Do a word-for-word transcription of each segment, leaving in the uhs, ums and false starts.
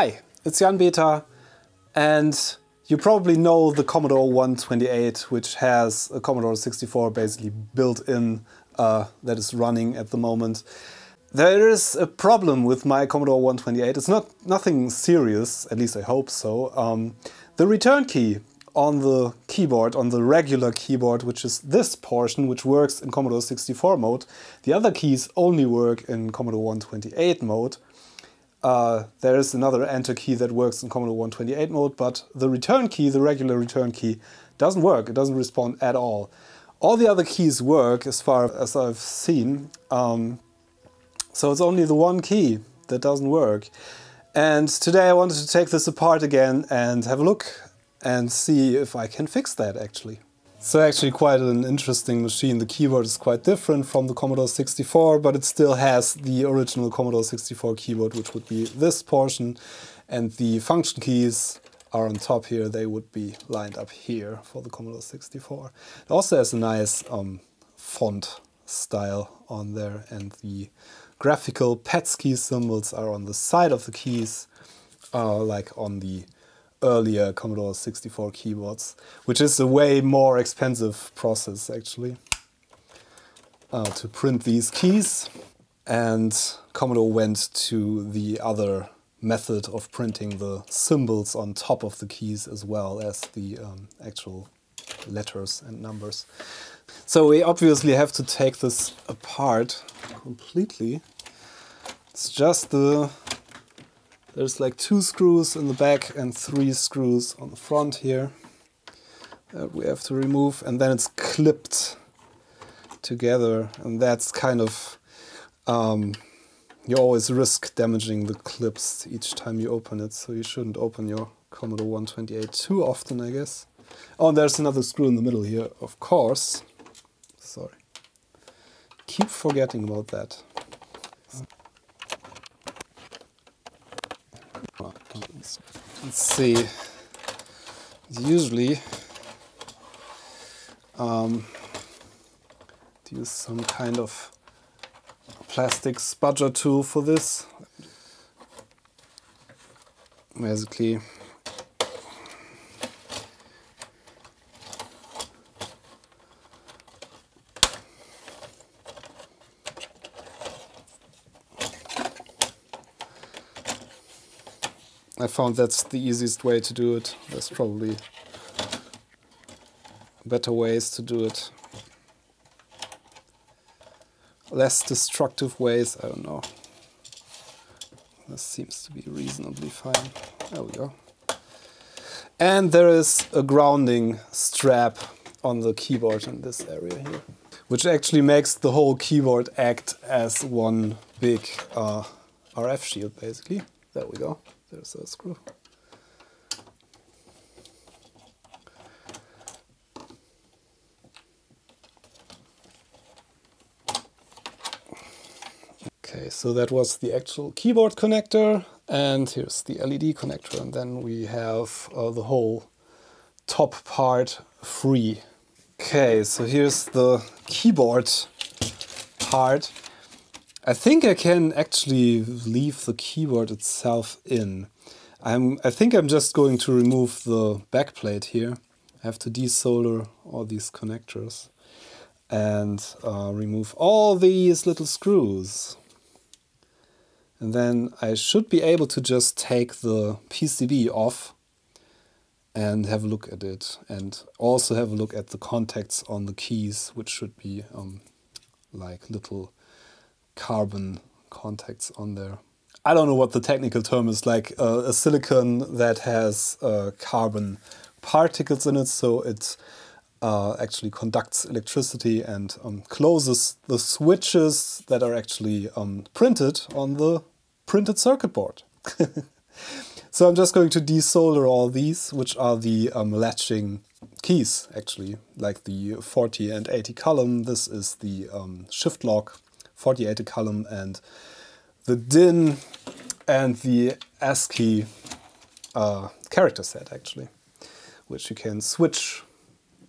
Hi, it's Jan Beta, and you probably know the Commodore one twenty-eight, which has a Commodore sixty-four basically built in uh, that is running at the moment. There is a problem with my Commodore one twenty-eight. It's not nothing serious, at least I hope so. Um, the return key on the keyboard, on the regular keyboard, which is this portion, which works in Commodore sixty-four mode. The other keys only work in Commodore one twenty-eight mode. Uh, there is another enter key that works in Commodore one twenty-eight mode, but the return key, the regular return key, doesn't work. It doesn't respond at all. All the other keys work as far as I've seen, um, so it's only the one key that doesn't work. And today I wanted to take this apart again and have a look and see if I can fix that actually. So actually quite an interesting machine. The keyboard is quite different from the Commodore sixty-four, but it still has the original Commodore sixty-four keyboard, which would be this portion, and the function keys are on top here. They would be lined up here for the Commodore sixty-four. It also has a nice um, font style on there, and the graphical PETSCII symbols are on the side of the keys, uh, like on the earlier Commodore sixty-four keyboards, which is a way more expensive process actually uh, to print these keys, and Commodore went to the other method of printing the symbols on top of the keys as well as the um, actual letters and numbers. So we obviously have to take this apart completely. It's just the There's like two screws in the back and three screws on the front here that we have to remove, and then it's clipped together, and that's kind of... Um, you always risk damaging the clips each time you open it, so you shouldn't open your Commodore one twenty-eight too often, I guess. Oh, and there's another screw in the middle here, of course. Sorry. Keep forgetting about that. Let's see, usually um, use some kind of plastic spudger tool for this. Basically, I found that's the easiest way to do it. There's probably better ways to do it. Less destructive ways, I don't know. This seems to be reasonably fine. There we go. And there is a grounding strap on the keyboard in this area here, which actually makes the whole keyboard act as one big uh, R F shield, basically. There we go. There's a screw. Okay, so that was the actual keyboard connector, and here's the L E D connector, and then we have uh, the whole top part free. Okay, so here's the keyboard part. I think I can actually leave the keyboard itself in. I'm, I think I'm just going to remove the backplate here. I have to desolder all these connectors and uh, remove all these little screws. And then I should be able to just take the P C B off and have a look at it. And also have a look at the contacts on the keys, which should be um, like little carbon contacts on there. I don't know what the technical term is, like uh, a silicon that has uh, carbon particles in it, so it uh, actually conducts electricity and um, closes the switches that are actually um, printed on the printed circuit board. So I'm just going to desolder all these, which are the um, latching keys actually, like the forty and eighty column. This is the um, shift lock. forty-eight column, and the D I N and the ASCII uh, character set actually, which you can switch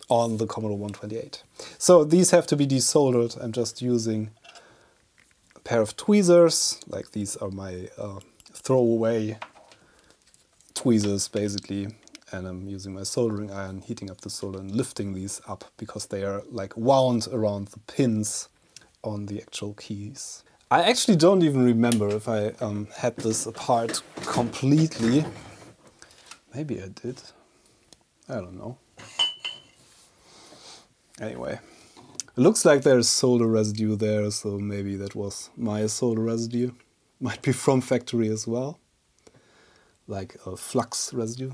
on the Commodore one twenty-eight. So these have to be desoldered. I'm just using a pair of tweezers, like these are my uh, throwaway tweezers basically, and I'm using my soldering iron, heating up the solder and lifting these up because they are like wound around the pins on the actual keys. I actually don't even remember if I um, had this apart completely. Maybe I did. I don't know. Anyway, it looks like there's solder residue there, so maybe that was my solder residue. Might be from factory as well, like a flux residue.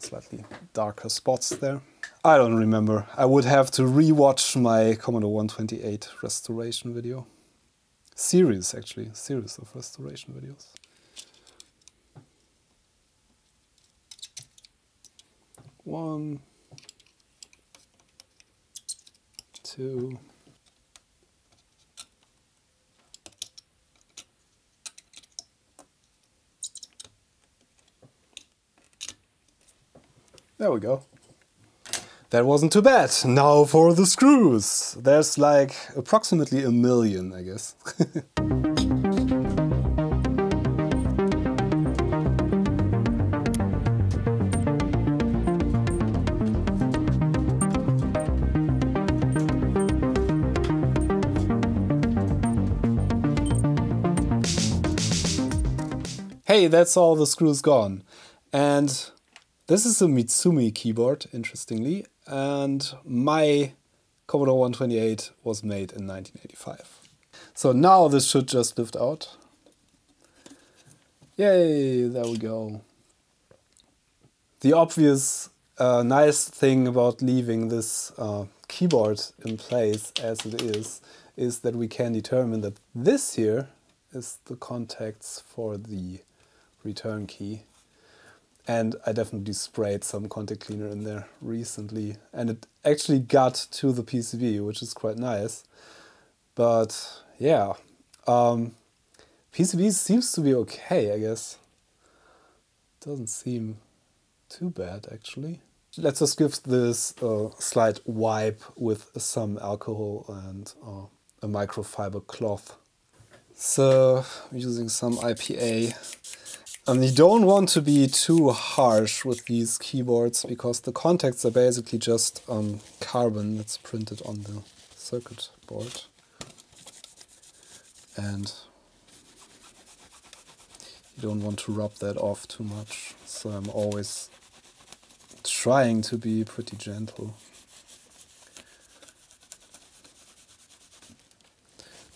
Slightly darker spots there. I don't remember. I would have to re-watch my Commodore one twenty-eight restoration video. Series, actually, series of restoration videos. One, two, there we go. That wasn't too bad. Now for the screws. There's like approximately a million, I guess. Hey, that's all the screws gone. And this is a Mitsumi keyboard, interestingly, and my Commodore one twenty-eight was made in nineteen eighty-five. So now this should just lift out. Yay, there we go. The obvious uh, nice thing about leaving this uh, keyboard in place as it is, is that we can determine that this here is the contacts for the return key. And I definitely sprayed some contact cleaner in there recently, and it actually got to the P C B, which is quite nice. But yeah, um, P C B seems to be okay, I guess. Doesn't seem too bad, actually. Let's just give this a slight wipe with some alcohol and uh, a microfiber cloth. So I'm using some I P A. And you don't want to be too harsh with these keyboards because the contacts are basically just um, carbon that's printed on the circuit board. And you don't want to rub that off too much. So I'm always trying to be pretty gentle.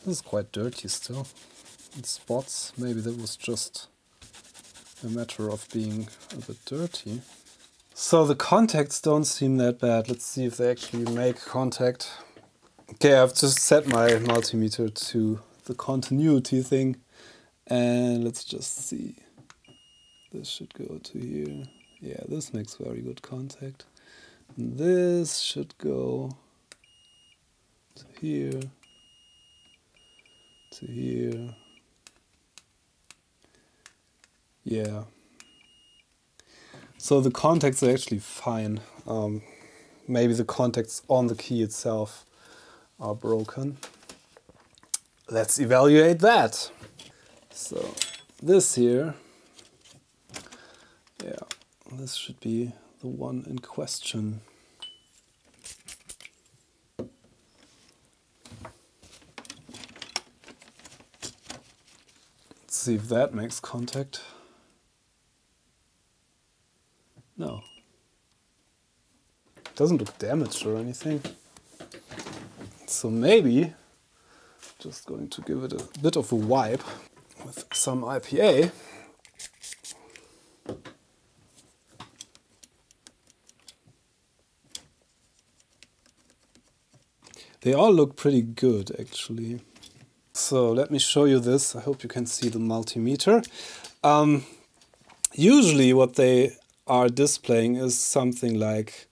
This is quite dirty still in spots. Maybe that was just a matter of being a bit dirty. So the contacts don't seem that bad. Let's see if they actually make contact. Okay, I've just set my multimeter to the continuity thing. And let's just see. This should go to here. Yeah, this makes very good contact. And this should go to here, to here. Yeah, so the contacts are actually fine. Um, maybe the contacts on the key itself are broken. Let's evaluate that. So this here, yeah, this should be the one in question. Let's see if that makes contact. No. Doesn't look damaged or anything. So maybe just going to give it a bit of a wipe with some I P A. They all look pretty good actually. So let me show you this. I hope you can see the multimeter. Um, usually what they are displaying is something like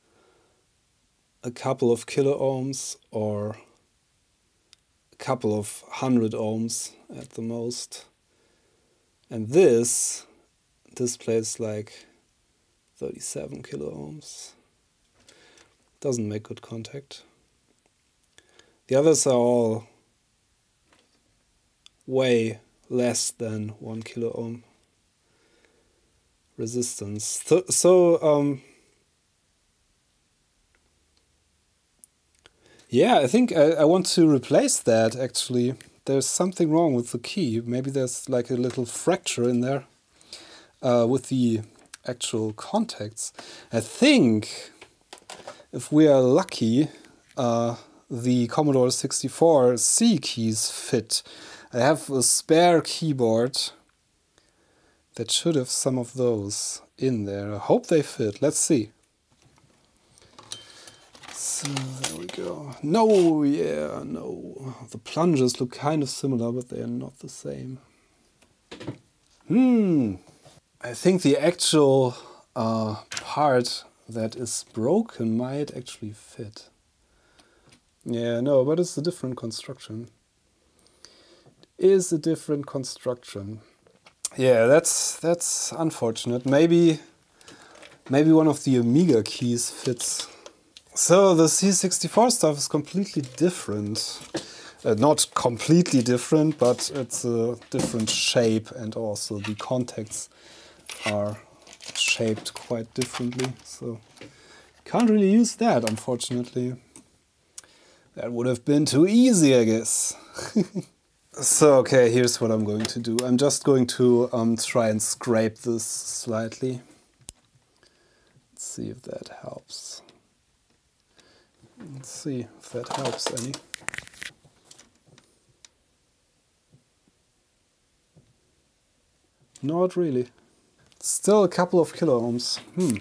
a couple of kilo ohms or a couple of hundred ohms at the most. And this displays like thirty-seven kilo ohms. Doesn't make good contact. The others are all way less than one kilo ohm. resistance. So, so um, yeah, I think I, I want to replace that, actually. There's something wrong with the key. Maybe there's like a little fracture in there uh, with the actual contacts. I think if we are lucky, uh, the Commodore sixty-four C keys fit. I have a spare keyboard that should have some of those in there. I hope they fit. Let's see. So there we go. No, yeah, no. The plungers look kind of similar, but they are not the same. Hmm. I think the actual uh, part that is broken might actually fit. Yeah, no, but it's a different construction. It is a different construction. Yeah, that's that's unfortunate. Maybe maybe one of the Amiga keys fits. So the C sixty-four stuff is completely different. Uh, not completely different, but it's a different shape, and also the contacts are shaped quite differently. So can't really use that, unfortunately. That would have been too easy, I guess. So, okay, here's what I'm going to do. I'm just going to um, try and scrape this slightly. Let's see if that helps. Let's see if that helps any. Not really. Still a couple of kilo ohms. Hmm.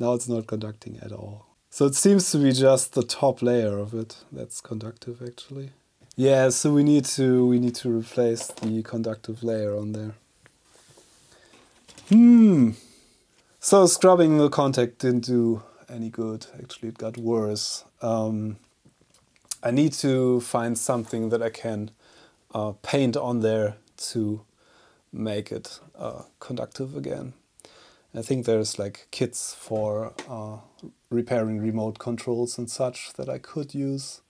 Now it's not conducting at all. So it seems to be just the top layer of it that's conductive, actually. Yeah, so we need to we need to replace the conductive layer on there. Hmm. So scrubbing the contact didn't do any good. Actually, it got worse. Um, I need to find something that I can uh, paint on there to make it uh, conductive again. I think there's like kits for uh, repairing remote controls and such that I could use.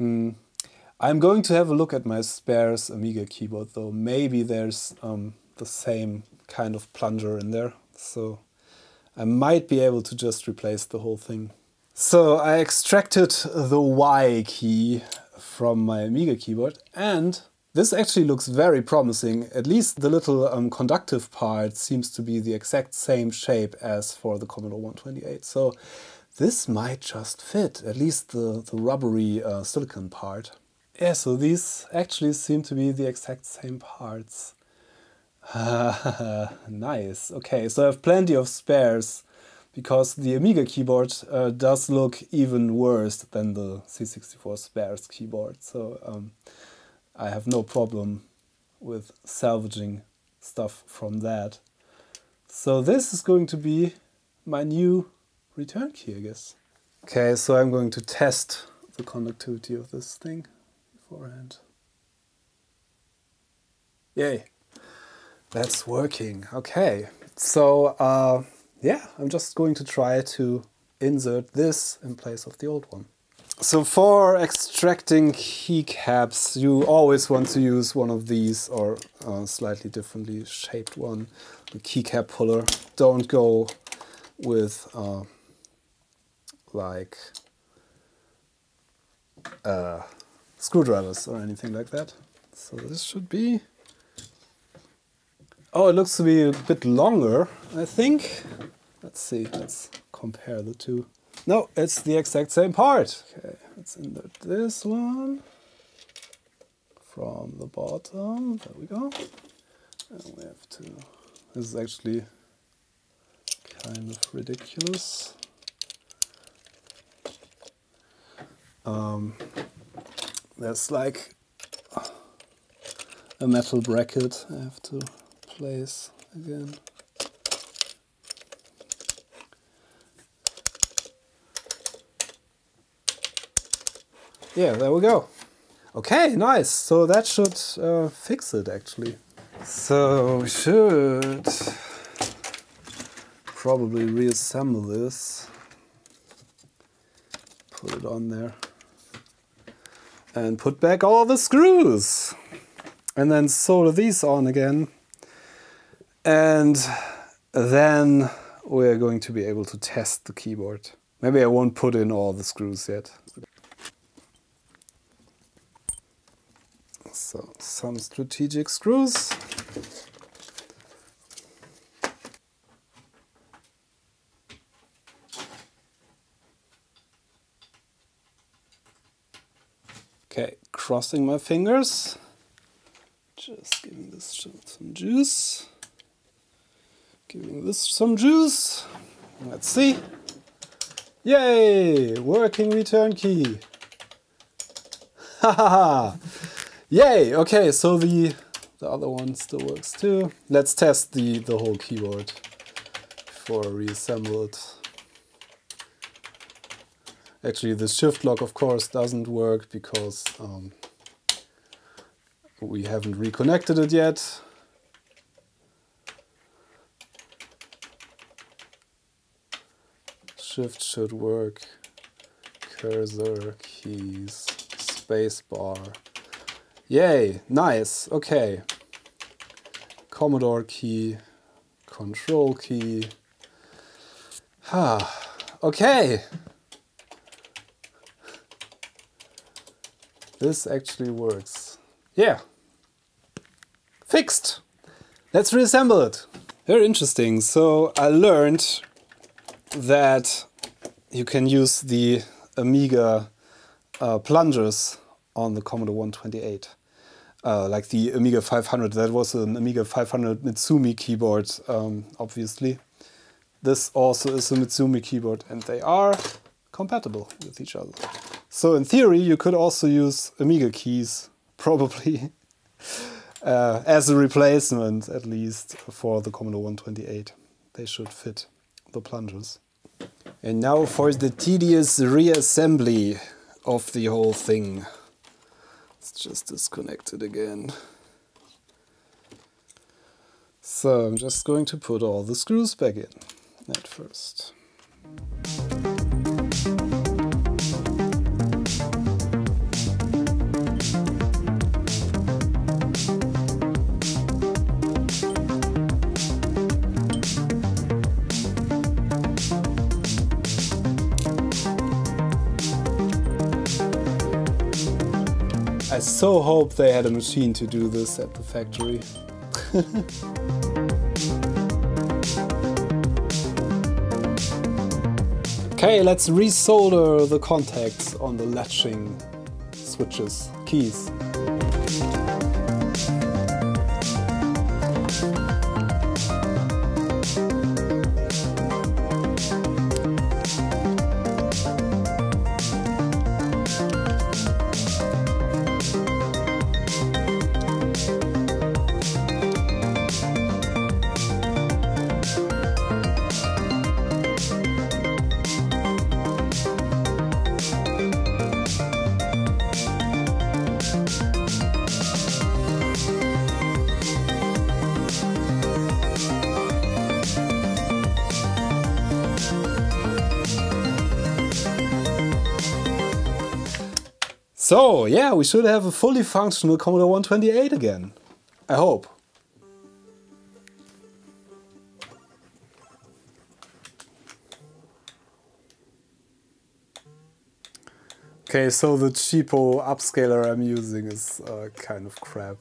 Mm. I'm going to have a look at my spares Amiga keyboard though. Maybe there's um, the same kind of plunger in there. So I might be able to just replace the whole thing. So I extracted the Y key from my Amiga keyboard, and this actually looks very promising. At least the little um, conductive part seems to be the exact same shape as for the Commodore one twenty-eight. So this might just fit, at least the, the rubbery uh, silicon part. Yeah, so these actually seem to be the exact same parts. Nice. Okay, so I have plenty of spares, because the Amiga keyboard uh, does look even worse than the C sixty-four spares keyboard. So. Um, I have no problem with salvaging stuff from that. So this is going to be my new return key, I guess. Okay, so I'm going to test the conductivity of this thing beforehand. Yay, that's working. Okay, so uh, yeah, I'm just going to try to insert this in place of the old one. So for extracting keycaps, you always want to use one of these, or a slightly differently shaped one, the keycap puller. Don't go with uh, like uh, screwdrivers or anything like that. So this should be... Oh, it looks to be a bit longer, I think. Let's see, let's compare the two. No, it's the exact same part. Okay, let's insert this one from the bottom. There we go. And we have to... This is actually kind of ridiculous. Um, there's like a metal bracket I have to place again. Yeah, there we go. Okay, nice. So that should uh, fix it, actually. So we should probably reassemble this, put it on there, and put back all the screws, and then solder these on again, and then we're going to be able to test the keyboard. Maybe I won't put in all the screws yet. So, some strategic screws. Okay, crossing my fingers. Just giving this some juice. Giving this some juice. Let's see. Yay! Working return key. Ha ha ha! Yay! Okay, so the the other one still works too. Let's test the the whole keyboard before I reassemble it. Actually, the shift lock, of course, doesn't work because um, we haven't reconnected it yet. Shift should work. Cursor, keys, spacebar. Yay, nice, okay. Commodore key, control key. Ah, okay. This actually works. Yeah. Fixed. Let's reassemble it. Very interesting. So I learned that you can use the Amiga uh, plungers on the Commodore one twenty-eight. Uh, like the Amiga five hundred. That was an Amiga five hundred Mitsumi keyboard, um, obviously. This also is a Mitsumi keyboard, and they are compatible with each other. So in theory, you could also use Amiga keys, probably, uh, as a replacement, at least, for the Commodore one twenty-eight. They should fit the plungers. And now for the tedious reassembly of the whole thing. Let's just disconnect it again. So I'm just going to put all the screws back in at first. I so hope they had a machine to do this at the factory. Okay, let's resolder the contacts on the latching switches, keys. So, yeah, we should have a fully functional Commodore one twenty-eight again. I hope. Okay, so the cheapo upscaler I'm using is uh, kind of crap.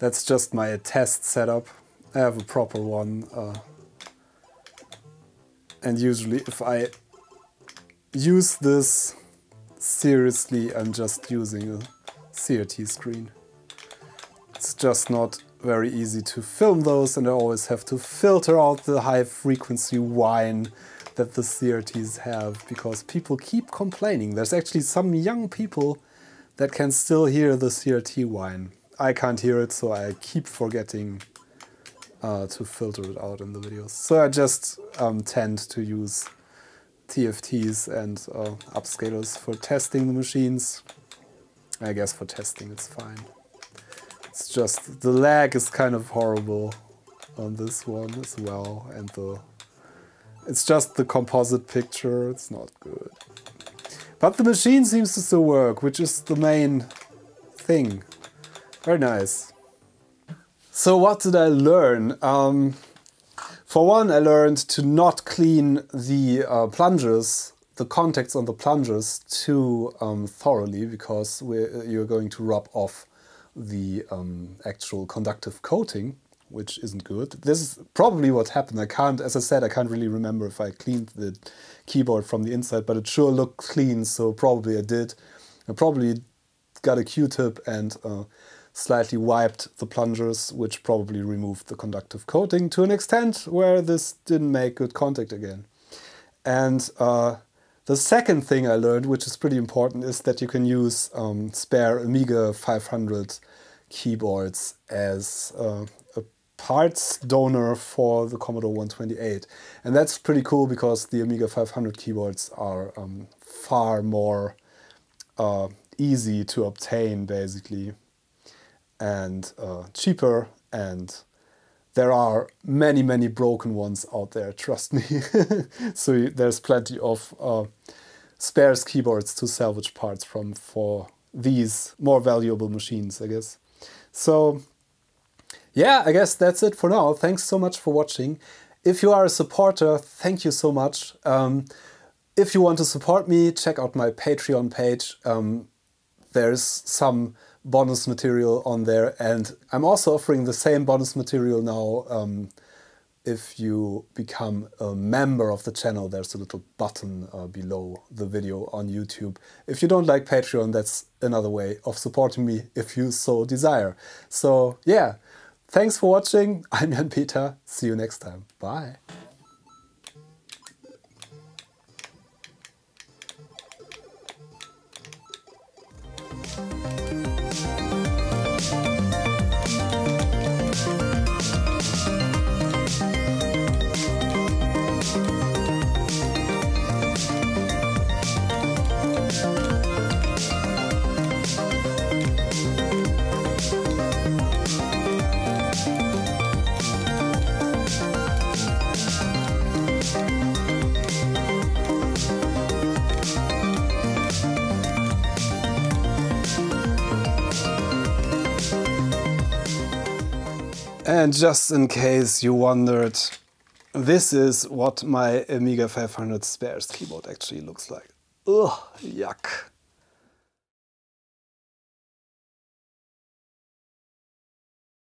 That's just my test setup. I have a proper one. Uh, and usually if I use this seriously, I'm just using a C R T screen. It's just not very easy to film those, and I always have to filter out the high frequency whine that the C R Ts have, because people keep complaining. There's actually some young people that can still hear the C R T whine. I can't hear it, so I keep forgetting uh, to filter it out in the videos. So I just um, tend to use T F Ts and uh, upscalers for testing the machines. I guess for testing it's fine. It's just the lag is kind of horrible on this one as well, and the It's just the composite picture, it's not good. But the machine seems to still work, which is the main thing. Very nice. So what did I learn? Um, for one, I learned to not clean the uh, plungers, the contacts on the plungers too um, thoroughly, because we're, you're going to rub off the um, actual conductive coating, which isn't good. This is probably what happened. I can't, as I said, I can't really remember if I cleaned the keyboard from the inside, but it sure looked clean, so probably I did. I probably got a Q-tip and uh, slightly wiped the plungers, which probably removed the conductive coating to an extent where this didn't make good contact again. And uh, the second thing I learned, which is pretty important, is that you can use um, spare Amiga five hundred keyboards as uh, parts donor for the Commodore one twenty-eight. And that's pretty cool because the Amiga five hundred keyboards are um, far more uh, easy to obtain, basically, and uh, cheaper. And there are many, many broken ones out there, trust me. So there's plenty of uh, spares keyboards to salvage parts from for these more valuable machines, I guess. So yeah, I guess that's it for now. Thanks so much for watching. If you are a supporter, thank you so much. Um, if you want to support me, check out my Patreon page. Um, there's some bonus material on there, and I'm also offering the same bonus material now. Um, if you become a member of the channel, there's a little button uh, below the video on YouTube. If you don't like Patreon, that's another way of supporting me if you so desire. So yeah. Thanks for watching, I'm Jan Beta, see you next time, bye! And just in case you wondered, this is what my Amiga five hundred spares keyboard actually looks like. Ugh, yuck.